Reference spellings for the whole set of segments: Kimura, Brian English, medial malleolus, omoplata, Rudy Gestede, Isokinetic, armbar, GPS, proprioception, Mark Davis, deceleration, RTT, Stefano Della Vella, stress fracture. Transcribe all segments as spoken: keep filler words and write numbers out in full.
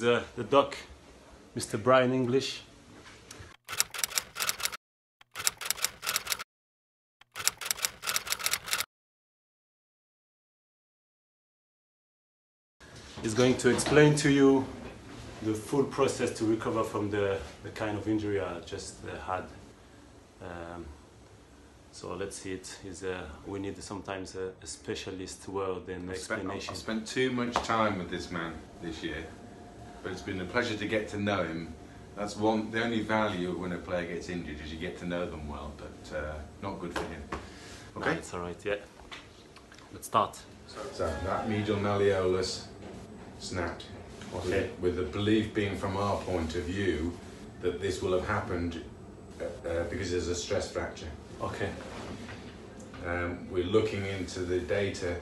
with uh, the doc, Mister Brian English. He's going to explain to you the full process to recover from the, the kind of injury I just uh, had. Um, so let's see it. Is uh, we need sometimes a, a specialist word and explanation. I spent too much time with this man this year, but it's been a pleasure to get to know him. That's one the only value when a player gets injured is you get to know them well, but uh, not good for him. Okay, that's all right. Yeah, let's start. So, so that medial malleolus snapped. Okay. With, with the belief being from our point of view that this will have happened uh, because there's a stress fracture. Okay. Um, we're looking into the data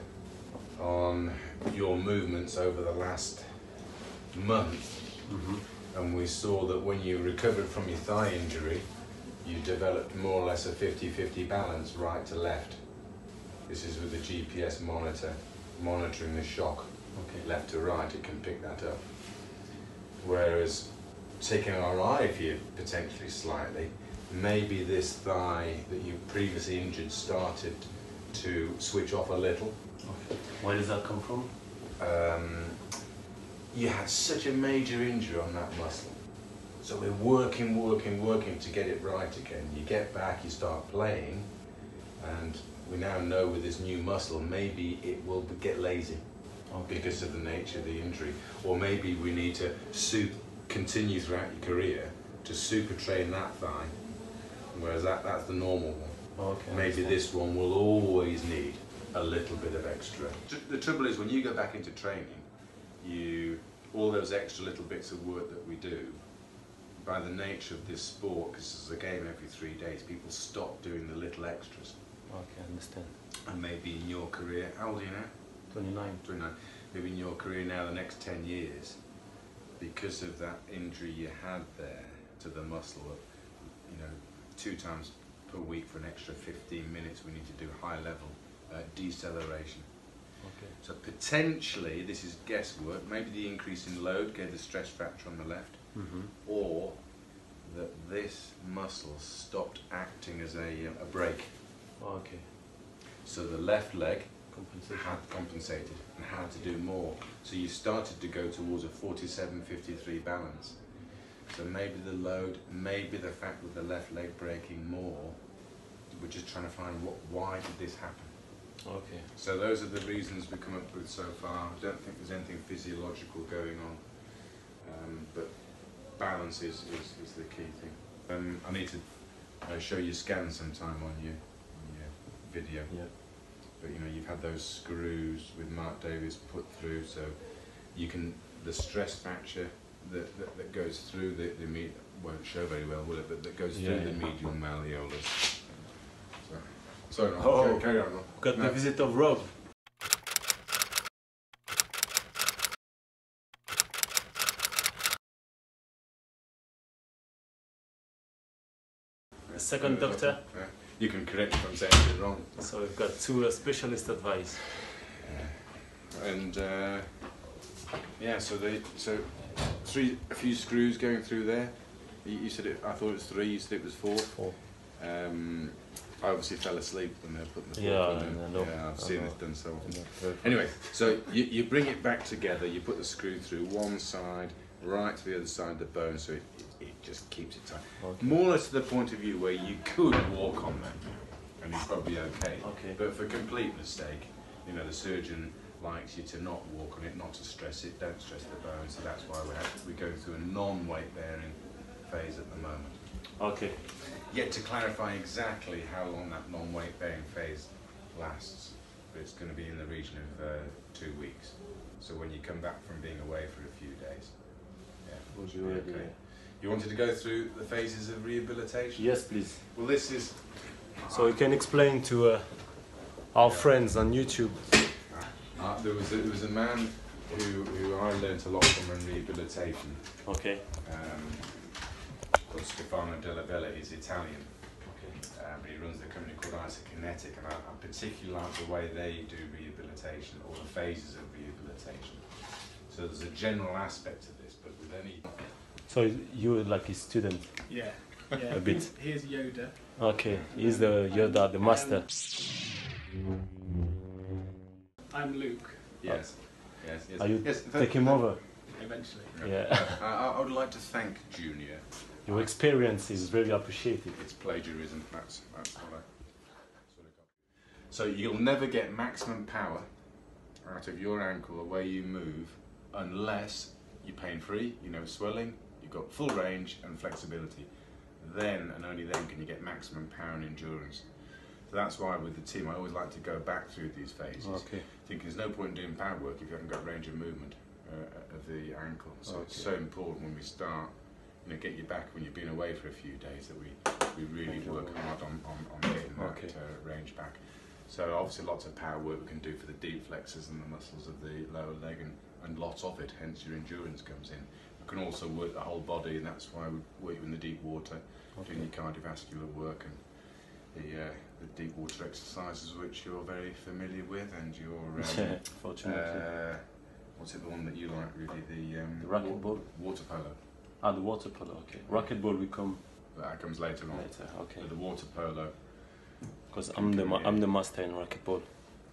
on your movements over the last month, mm-hmm. and we saw that when you recovered from your thigh injury, you developed more or less a fifty fifty balance right to left. This is with the G P S monitor monitoring the shock. Okay. Left to right, it can pick that up. Whereas taking our eye view potentially slightly, maybe this thigh that you previously injured started to switch off a little. Okay. Where does that come from? Um, you had such a major injury on that muscle. So we're working, working, working to get it right again. You get back, you start playing, and we now know with this new muscle, maybe it will get lazy. Okay. Because of the nature of the injury, or maybe we need to super, continue throughout your career to super train that thigh, whereas that, that's the normal one. Okay, maybe this one will always need a little bit of extra. The trouble is when you go back into training, you all those extra little bits of work that we do, by the nature of this sport, because there's a game every three days, people stop doing the little extras. Okay, I understand. And maybe in your career, how old are you now? twenty-nine. twenty-nine. Maybe in your career now, the next ten years, because of that injury you had there to the muscle, you know, two times per week for an extra fifteen minutes, we need to do high level uh, deceleration. Okay. So potentially, this is guesswork, maybe the increase in load gave the stress fracture on the left, mm-hmm. or that this muscle stopped acting as a, a brake. Okay. So the left leg had compensated and had to do more. So you started to go towards a forty-seven fifty-three balance. So maybe the load, maybe the fact that the left leg breaking more, we're just trying to find what, why did this happen? Okay. So those are the reasons we've come up with so far. I don't think there's anything physiological going on, um, but balance is, is, is the key thing. Um, I need to uh, show you scans sometime on your, on your video. Yeah. But you know, you've had those screws with Mark Davis put through, so you can, the stress fracture that, that, that goes through the, the med, won't show very well, will it, but that goes yeah, through yeah. the medial malleolus. So, sorry, no, oh, carry on. We've got no. the visit of Rob. The second doctor. Yeah. You can correct if I'm saying it wrong. So we've got two uh, specialist advice. Yeah. And uh, yeah, so they so three a few screws going through there. You, you said it. I thought it was three. You said it was four. Four. Um, I obviously fell asleep when they were putting the yeah, in there. Yeah, I've seen it done so often. Yeah, anyway, so you you bring it back together. You put the screw through one side, right to the other side of the bone, so it. It just keeps it tight. Okay. More or less to the point of view where you could walk on that, and it's probably okay. Okay. But for complete mistake, you know, the surgeon likes you to not walk on it, not to stress it, don't stress the bone, so that's why we're, we're going through a non-weight bearing phase at the moment. Okay. Yet to clarify exactly how long that non-weight bearing phase lasts, but it's going to be in the region of uh, two weeks. So when you come back from being away for a few days. Yeah. Would you okay. agree? You wanted to go through the phases of rehabilitation? Yes, please. Well, this is... So you can explain to uh, our yeah. friends on YouTube. Uh, there, was a, there was a man who, who I learnt a lot from in rehabilitation. Okay. Um, called Stefano Della Vella. He's Italian. Okay. Um, he runs a company called Isokinetic, and I, I particularly like the way they do rehabilitation, or the phases of rehabilitation. So there's a general aspect to this, but with any... So you were like a student? Yeah. yeah. A bit. Here's Yoda. Okay, he's the Yoda, the master. I'm Luke. Yes. Oh. Yes, yes. Are you yes, take him over? Eventually. Yeah. I, I would like to thank Junior. Your experience is very appreciated. It's plagiarism, that's, that's what I... That's what I got. So you'll never get maximum power out of your ankle, the way you move, unless you're pain-free, you know, swelling, you've got full range and flexibility. Then, and only then, can you get maximum power and endurance. So that's why with the team I always like to go back through these phases. Okay. I think there's no point in doing power work if you haven't got range of movement uh, of the ankle. So okay. It's so important when we start. You know, get you back when you've been away for a few days, that we, we really work hard on, on, on getting that okay. uh, range back. So obviously lots of power work we can do for the deep flexors and the muscles of the lower leg, and, and lots of it, hence your endurance comes in. We can also work the whole body, and that's why we work you in the deep water, okay. doing your cardiovascular work and the, uh, the deep water exercises, which you're very familiar with, and your... Um, Fortunately. Uh, what's it, the one that you like really? The, um, the racquetball? Water polo. Ah, the water polo, okay. Racquetball will come... That comes later on. Later, okay. So the water polo. Because I'm the, ma I'm the master in racquetball.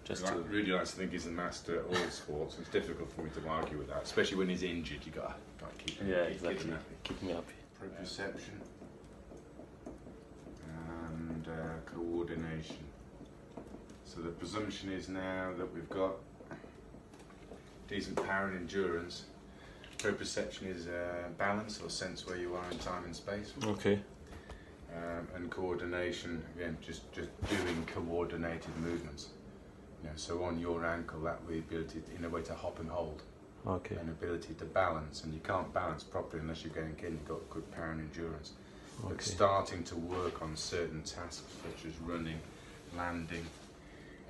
Just to... I really like to think he's the master at all sports. It's difficult for me to argue with that, especially when he's injured. You've got to keep him, yeah, keep, exactly. keep him happy. Keep him happy. Proprioception. And uh, coordination. So the presumption is now that we've got decent power and endurance. Proprioception is uh, balance, or sense where you are in time and space. Okay. Um, and coordination, again, just, just doing coordinated movements. You know, so on your ankle, that would be ability, to, in a way, to hop and hold. Okay. An ability to balance, and you can't balance properly unless you're going in, you've got good power and endurance. Okay. But starting to work on certain tasks, such as running, landing,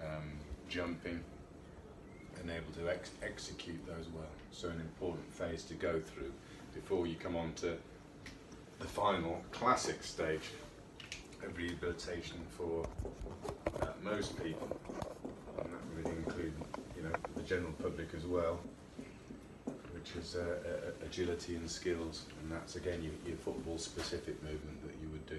um, jumping, and able to ex execute those well. So an important phase to go through before you come on to the final classic stage of rehabilitation for uh, most people, and that really includes, you know, the general public as well, which is uh, uh, agility and skills, and that's again your, your football specific movement that you would do,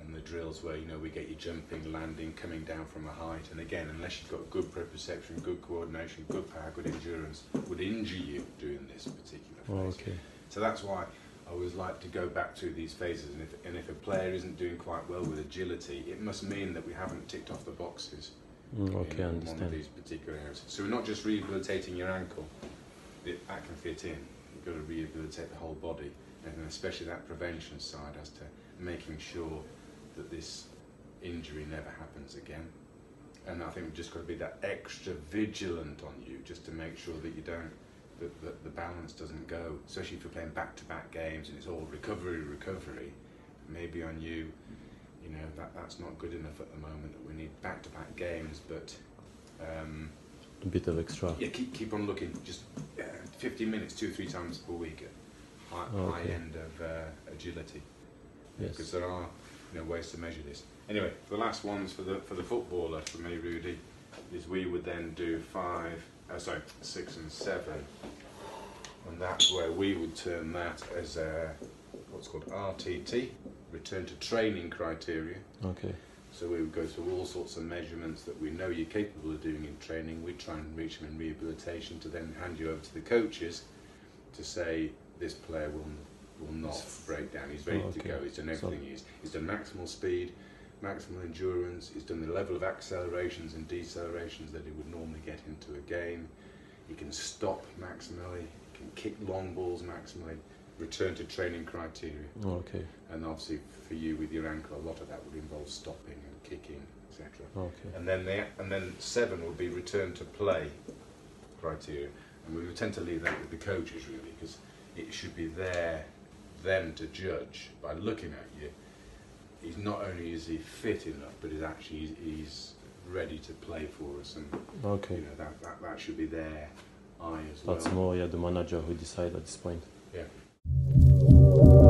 and the drills where, you know, we get you jumping, landing, coming down from a height, and again, unless you've got good proprioception, good coordination, good power, good endurance, would injure you doing this particular phase. Oh, okay. So that's why I always like to go back through these phases, and if, and if a player isn't doing quite well with agility, it must mean that we haven't ticked off the boxes mm, okay, in one of these particular areas. So we're not just rehabilitating your ankle, it, that can fit in, you've got to rehabilitate the whole body, and especially that prevention side as to making sure that this injury never happens again. And I think we've just got to be that extra vigilant on you, just to make sure that you don't, that, that the balance doesn't go, especially if you're playing back-to-back games and it's all recovery, recovery, maybe on you, you know, that, that's not good enough at the moment, that we need back-to-back games, but... Um, a bit of extra. Yeah, keep, keep on looking, just uh, fifteen minutes, two or three times per week at high, oh, okay. high end of uh, agility. Yes. Because there are, you know, ways to measure this. Anyway, the last ones for the for the footballer, for me, Rudy, is we would then do five, uh, sorry, six and seven, and that's where we would term that as a what's called R T T, return to training criteria. Okay. So we would go through all sorts of measurements that we know you're capable of doing in training. We try and reach them in rehabilitation to then hand you over to the coaches to say this player will. will not break down, he's ready oh, okay. to go, he's done everything so. he's, he's done maximal speed, maximal endurance, he's done the level of accelerations and decelerations that he would normally get into a game, he can stop maximally, he can kick long balls maximally, return to training criteria. Oh, okay. And obviously for you with your ankle, a lot of that would involve stopping and kicking, et cetera. Okay. And, then they, and then seven will be return to play criteria, and we would tend to leave that with the coaches really, because it should be there them to judge by looking at you. He's not only is he fit enough, but he's actually he's ready to play for us, and okay. you know that, that that should be their eye as well. That's more yeah the manager who decides at this point. Yeah.